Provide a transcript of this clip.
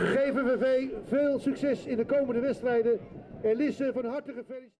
GVVV, veel succes in de komende wedstrijden en Lisse van harte gefeliciteerd.